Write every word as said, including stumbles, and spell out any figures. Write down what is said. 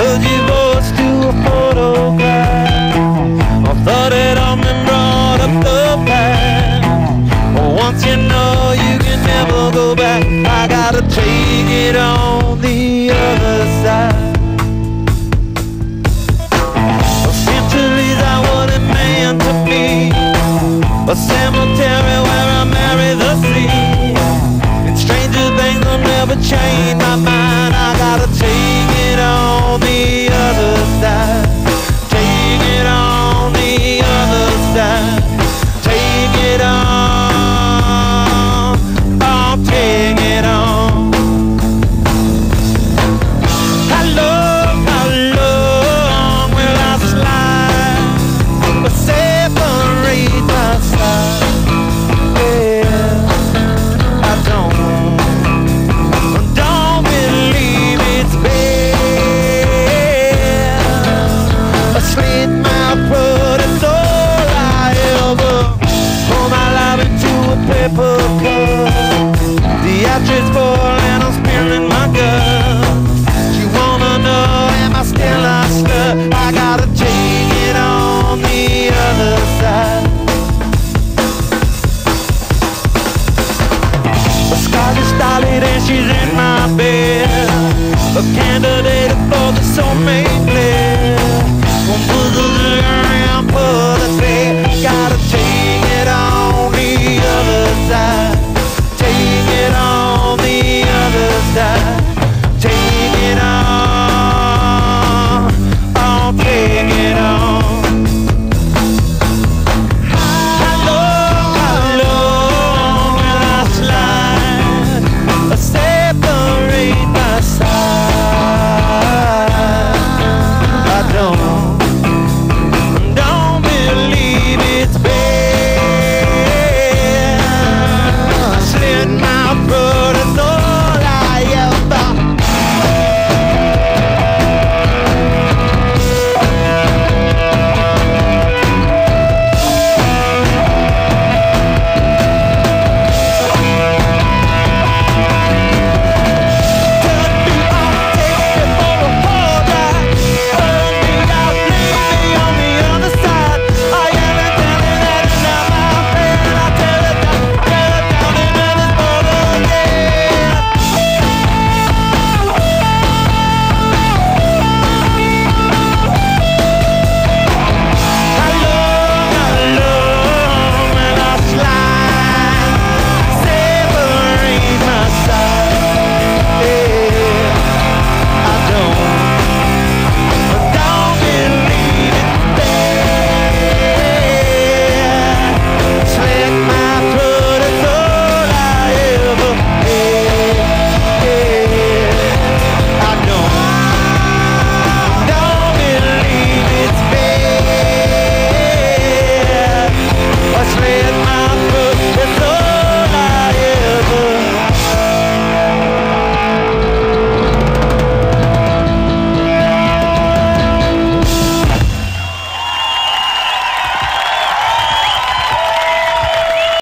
a divorce to a photograph. I thought it all been brought up the past. Well, once you know you can never go back, I gotta take it on the other side. A cemetery where I marry the sea, and stranger things will never change my mind. I gotta take it on the other side, take it on the other side, take it on, oh, take it on. How long, how long will I slide, but separate us? She's in my bed, a candidate for the soulmate bliss. One puzzle around, puzzle.